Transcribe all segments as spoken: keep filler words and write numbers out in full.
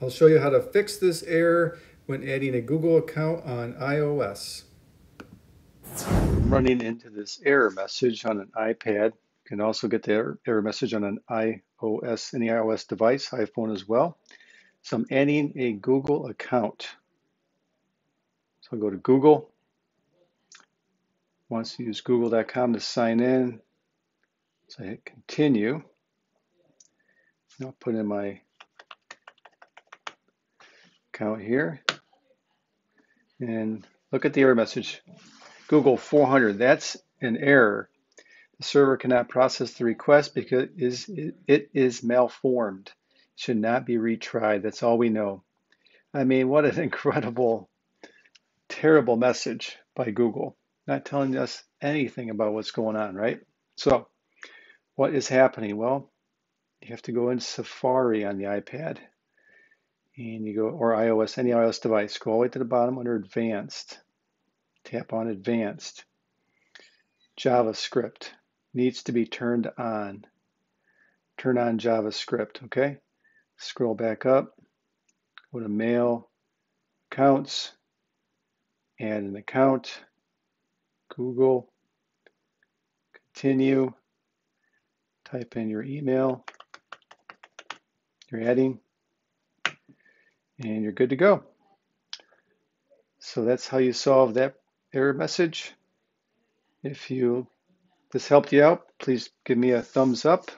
I'll show you how to fix this error when adding a Google account on iOS. I'm running into this error message on an iPad. You can also get the error message on an iOS, any iOS device, iPhone as well. So I'm adding a Google account. So I'll go to Google. Wants to use google dot com to sign in. So I hit continue. And I'll put in my account here. And look at the error message. Google four hundred, that's an error. The server cannot process the request because it is malformed. It should not be retried. That's all we know. I mean, what an incredible, terrible message by Google. Not telling us anything about what's going on, right? So what is happening? Well, you have to go in Safari on the iPad. And you go, or iOS, any iOS device. Scroll all the way to the bottom under Advanced. Tap on Advanced. JavaScript needs to be turned on. Turn on JavaScript, okay? Scroll back up. Go to Mail, Accounts, Add an Account, Google, Continue. Type in your email you're adding, and you're good to go. So that's how you solve that error message. If you this helped you out, please give me a thumbs up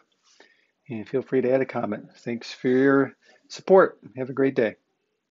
and feel free to add a comment. Thanks for your support. Have a great day.